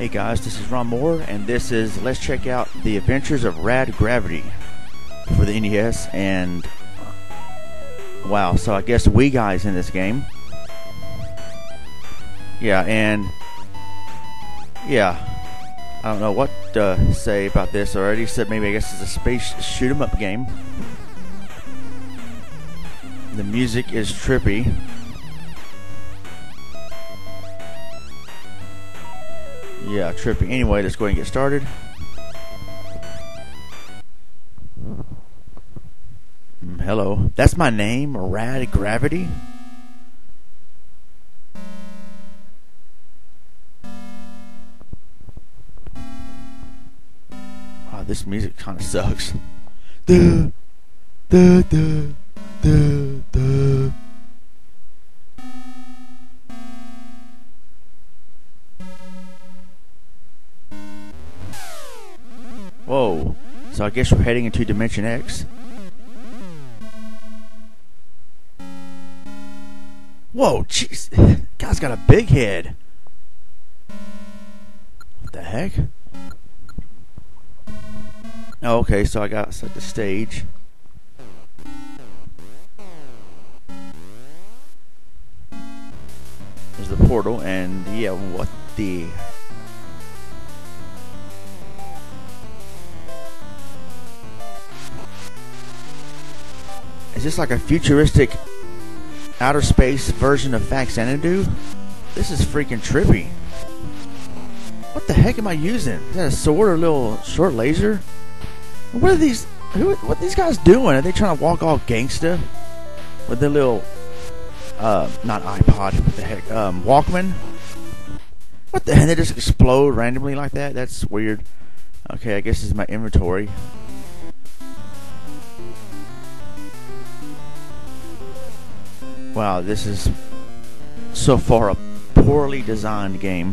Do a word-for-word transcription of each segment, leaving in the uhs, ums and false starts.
Hey guys, this is Ron Moore, and this is, let's check out The Adventures of Rad Gravity for the N E S, and wow, so I guess we guys in this game. Yeah, and yeah, I don't know what to say about this already, except maybe I guess it's a space shoot 'em up game. The music is trippy. Yeah, trippy. Anyway, let's go ahead and get started. Mm, hello. That's my name, Rad Gravity? Wow, this music kind of sucks. Duh, duh, duh, duh, duh. Whoa, so I guess we're heading into Dimension X. Whoa, jeez, guy's got a big head. What the heck? Oh, okay, so I gotta set the stage. There's the portal, and yeah, what the... Is this like a futuristic outer space version of Faxanadu? This is freaking trippy. What the heck am I using? Is that a sword or a little short laser? What are these? Who? What are these guys doing? Are they trying to walk all gangsta with their little, uh, not iPod? What the heck? Um, Walkman? What the heck? They just explode randomly like that? That's weird. Okay, I guess this is my inventory. Wow, this is so far a poorly designed game.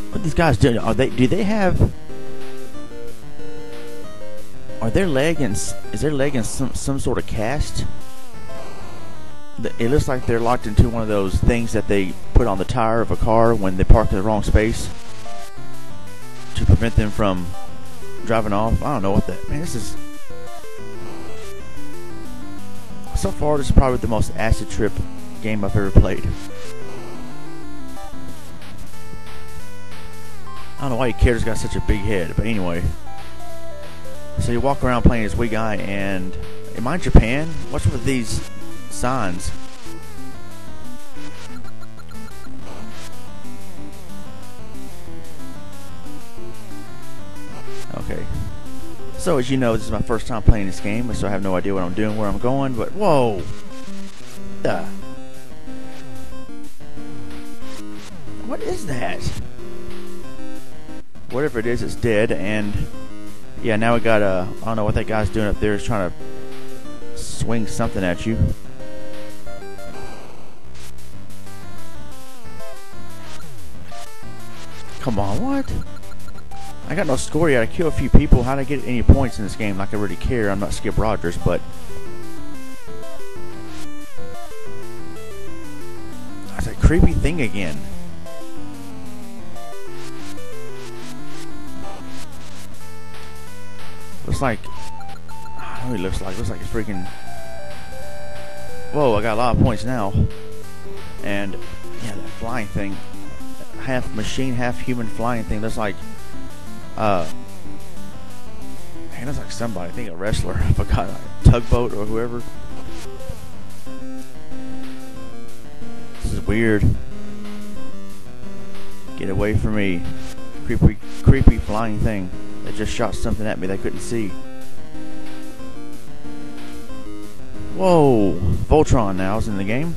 What are these guys doing? Are they? Do they have? Are their leg in, is their leg in some some sort of cast? It looks like they're locked into one of those things that they put on the tire of a car when they park in the wrong space. To prevent them from driving off. I don't know what that... Man, this is... So far, this is probably the most acid trip game I've ever played. I don't know why your character's got such a big head, but anyway. So you walk around playing as Wii Guy, and... Am I in Japan? What's with these signs? Okay, so as you know, this is my first time playing this game, so I have no idea what I'm doing, where I'm going, but whoa! Duh. What is that? Whatever it is, it's dead, and yeah, now we got a, I don't know what that guy's doing up there, is trying to swing something at you. Come on, what? I got no score yet. I killed a few people. How'd I get any points in this game? Like I really care. I'm not Skip Rogers, but that's a creepy thing again. Looks like I don't know what it looks like. Looks like it's freaking. Whoa! I got a lot of points now. And yeah, that flying thing, half machine, half human flying thing. Looks like. Uh, man, that's like somebody. I think a wrestler. I forgot. Like, tugboat or whoever. This is weird. Get away from me. Creepy, creepy flying thing that just shot something at me that I couldn't see. Whoa! Voltron now is in the game.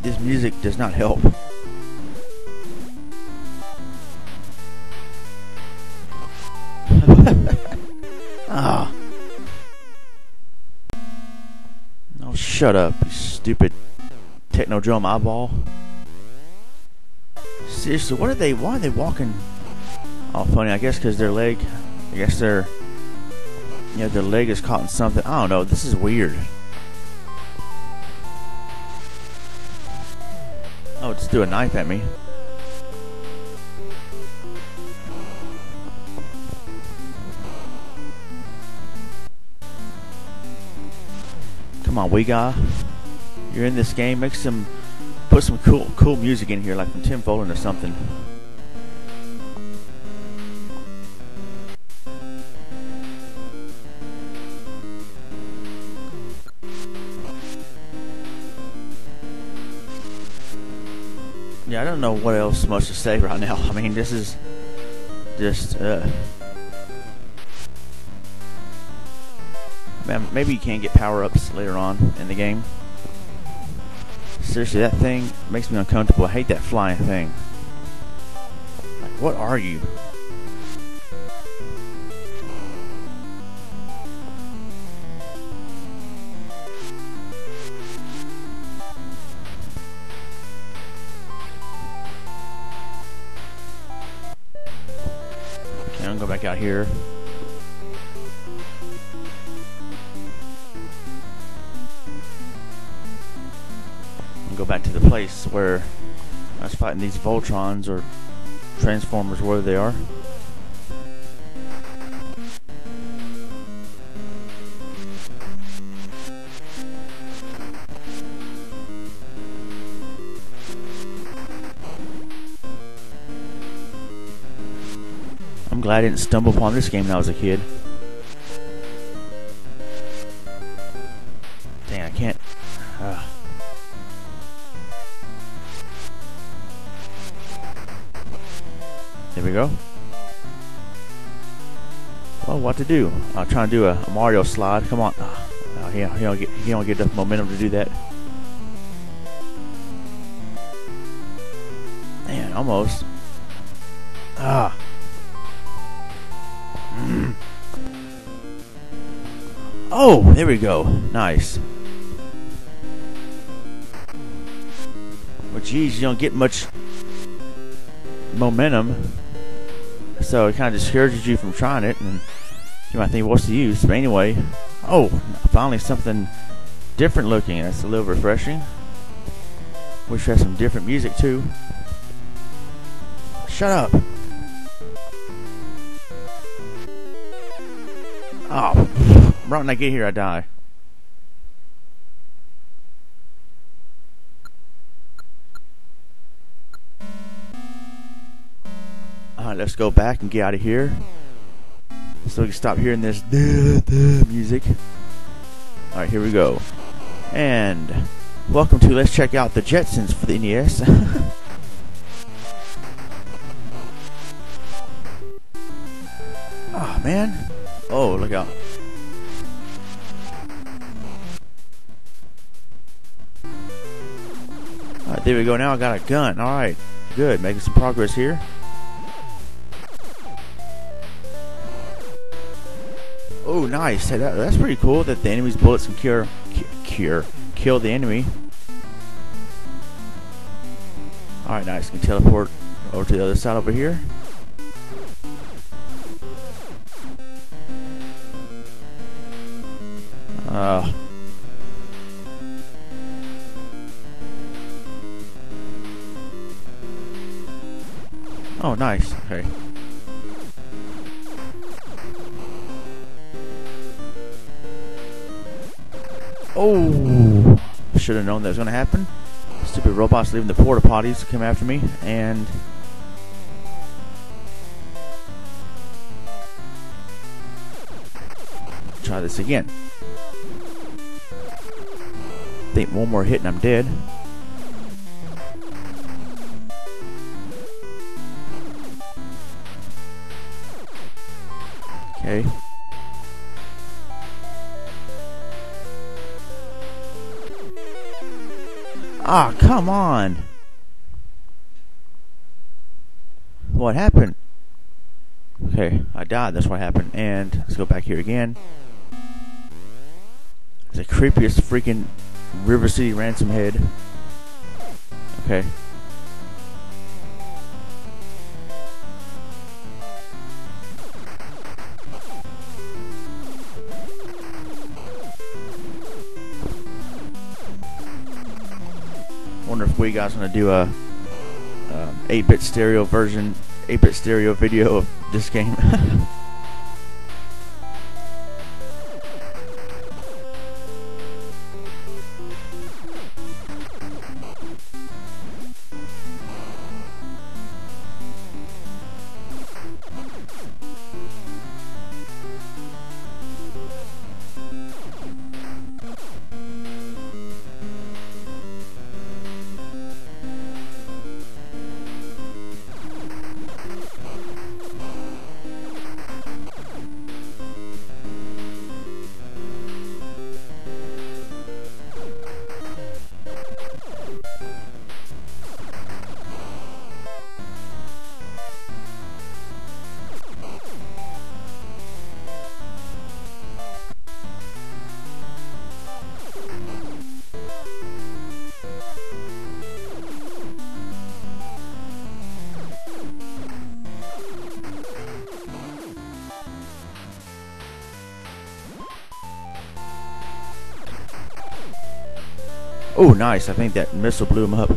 This music does not help. Ah. No, shut up, you stupid techno drum eyeball. Seriously, what are they? Why are they walking? Oh, funny. I guess because their leg. I guess their. Yeah, their leg is caught in something. I don't know. This is weird. Oh, just threw a knife at me. Come on, we got. You're in this game. Make some. Put some cool, cool music in here, like from Tim Folan or something. Yeah, I don't know what else much to say right now. I mean, this is just, uh... man, maybe you can get power-ups later on in the game. Seriously, that thing makes me uncomfortable. I hate that flying thing. Like, what are you? Okay, I'm gonna go back out here. Go back to the place where I was fighting these Voltrons or Transformers, wherever they are. I'm glad I didn't stumble upon this game when I was a kid. Dang, I can't. Uh. There we go. Well, what to do? I'm trying to do a, a Mario slide. Come on. Oh, he, he, don't get, he don't get enough momentum to do that. Man, almost. Ah. Mm. Oh, there we go. Nice. Well, geez, you don't get much momentum. So it kind of discourages you from trying it, and you might think, what's the use? But anyway, oh, finally something different looking. That's a little refreshing. Wish we had some different music too. Shut up. Oh, right when I get here, I die. Alright, let's go back and get out of here so we can stop hearing this duh, duh music. Alright, here we go. And welcome to Let's Check Out the Jetsons for the N E S. Oh, man. Oh, look out. Alright, there we go. Now I got a gun. Alright, good. Making some progress here. Oh, nice! Hey, that, that's pretty cool that the enemy's bullets can cure, cure, kill the enemy. All right, nice. Can teleport over to the other side over here. Uh. Oh, nice. Okay. Oh, should have known that was going to happen. Stupid robots leaving the porta potties to come after me, and try this again. I think one more hit and I'm dead. Okay. Ah, come on! What happened? Okay, I died. That's what happened. And let's go back here again. It's the creepiest freaking River City Ransom head. Okay. Wonder if we guys want to do a eight-bit stereo version, eight-bit stereo video of this game. Oh, nice. I think that missile blew him up.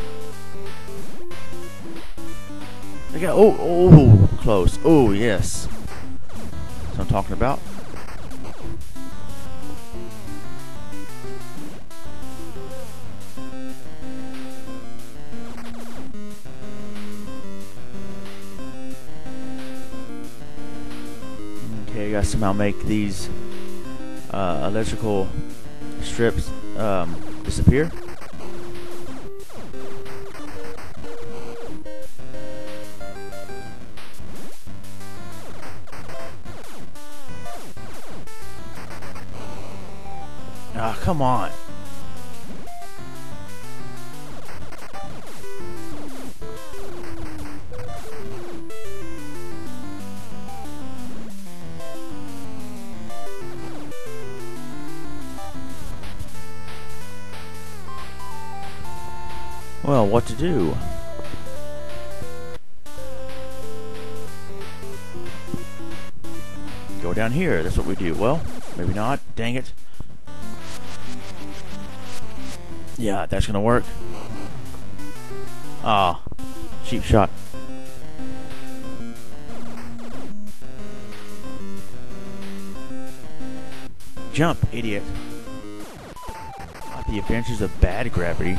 I got, oh, oh, close. Oh, yes. That's what I'm talking about. Okay, I gotta somehow make these uh, electrical strips um, disappear. Ah, come on. Well, what to do? Go down here. That's what we do. Well, maybe not. Dang it. Yeah, that's gonna work. Ah, oh, cheap shot. Jump, idiot. Not the adventures of Rad Gravity.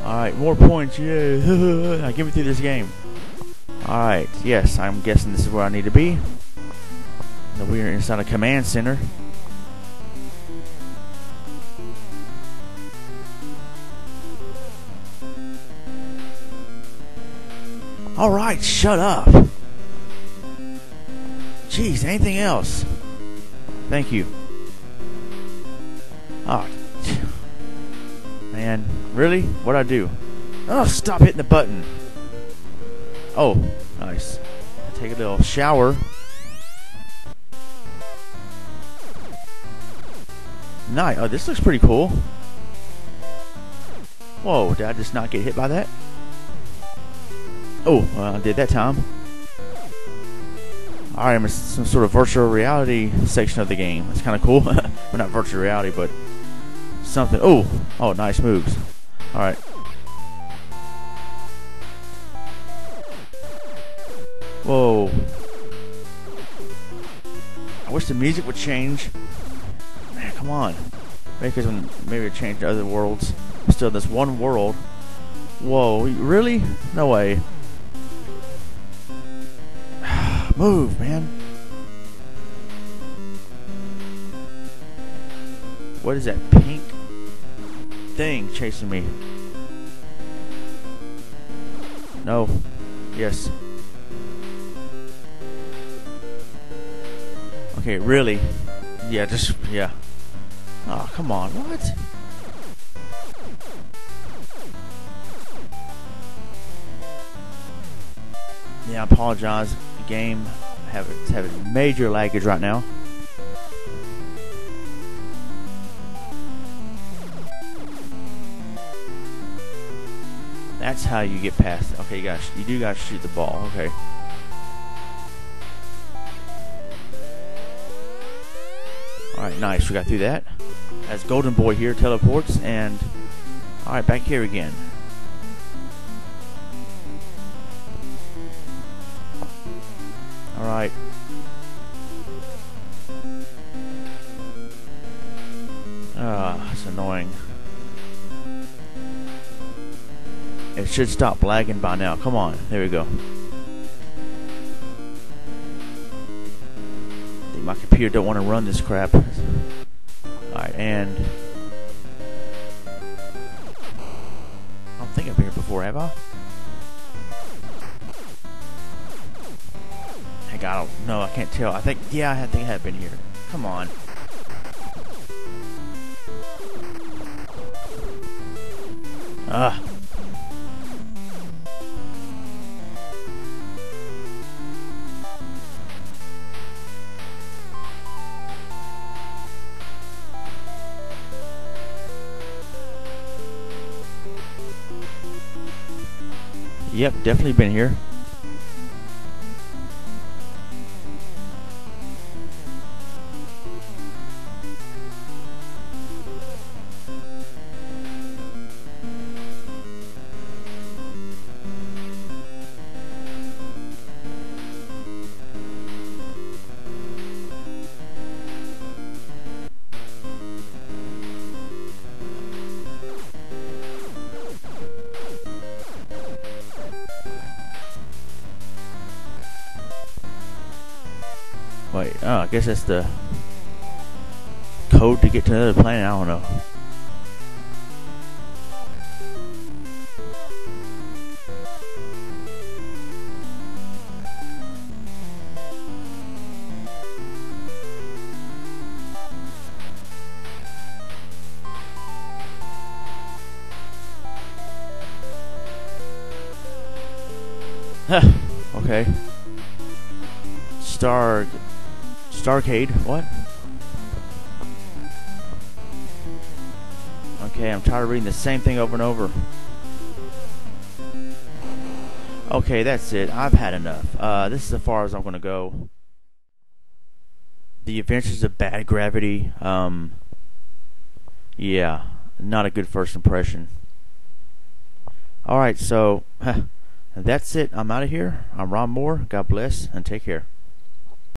Alright, more points, yay! I give it through this game. Alright, yes, I'm guessing this is where I need to be. Now we are inside a command center. Alright, shut up! Jeez, anything else? Thank you. Ah, oh, man, really? What'd I do? Oh, stop hitting the button! Oh, nice. Take a little shower. Nice. Oh, this looks pretty cool. Whoa, did I just not get hit by that? Oh, well, I did that time. Alright, I'm in some sort of virtual reality section of the game. That's kind of cool. Well, not virtual reality, but something. Oh, oh, nice moves. Alright. Whoa. I wish the music would change. Man, come on. Maybe because I'm, maybe it changed to other worlds. I'm still in this one world. Whoa, really? No way. Move, man. What is that pink thing chasing me? No. Yes. Okay, really? Yeah, just, yeah. Oh, come on, what? Yeah, I apologize. game. I have it, it's having major laggage right now. That's how you get past it. Okay, you, gotta, you do gotta shoot the ball. Okay. Alright, nice. We got through that. As Golden Boy here teleports, and alright, back here again. Alright. Ah, it's annoying. It should stop lagging by now. Come on. There we go. I think my computer don't want to run this crap. Alright, and I don't think I've been here before, have I? Heck, I don't know. I can't tell. I think, yeah, I think I have been here. Come on. Ugh. Yep, definitely been here. Wait, oh, I guess that's the code to get to another planet, I don't know. Huh, okay. Star... Starrcade, what? Okay, I'm tired of reading the same thing over and over. Okay, that's it. I've had enough. Uh, this is as far as I'm gonna go. The Adventures of Rad Gravity. Um, yeah, not a good first impression. Alright, so, huh, that's it. I'm out of here. I'm Ron Moore. God bless, and take care.